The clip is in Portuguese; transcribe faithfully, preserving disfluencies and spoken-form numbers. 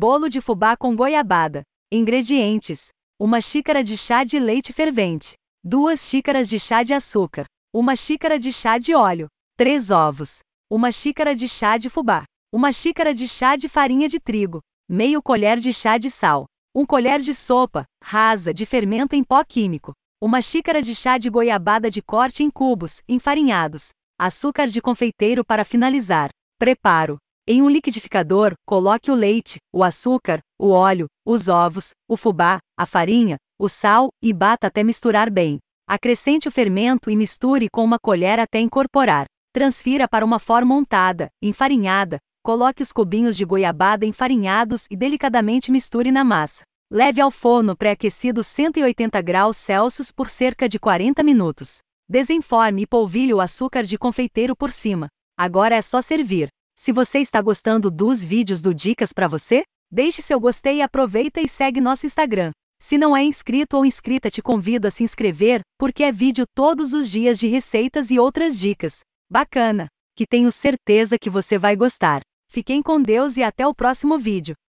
Bolo de fubá com goiabada. Ingredientes: uma xícara de chá de leite fervente, duas xícaras de chá de açúcar, uma xícara de chá de óleo, três ovos, uma xícara de chá de fubá, uma xícara de chá de farinha de trigo, meio colher de chá de sal, um colher de sopa rasa de fermento em pó químico, uma xícara de chá de goiabada de corte em cubos, enfarinhados, açúcar de confeiteiro para finalizar. Preparo. Em um liquidificador, coloque o leite, o açúcar, o óleo, os ovos, o fubá, a farinha, o sal e bata até misturar bem. Acrescente o fermento e misture com uma colher até incorporar. Transfira para uma forma untada, enfarinhada, coloque os cubinhos de goiabada enfarinhados e delicadamente misture na massa. Leve ao forno pré-aquecido cento e oitenta graus Celsius por cerca de quarenta minutos. Desenforme e polvilhe o açúcar de confeiteiro por cima. Agora é só servir. Se você está gostando dos vídeos do Dicas para Você, deixe seu gostei e aproveita e segue nosso Instagram. Se não é inscrito ou inscrita, te convido a se inscrever, porque é vídeo todos os dias de receitas e outras dicas. Bacana, que tenho certeza que você vai gostar. Fiquem com Deus e até o próximo vídeo.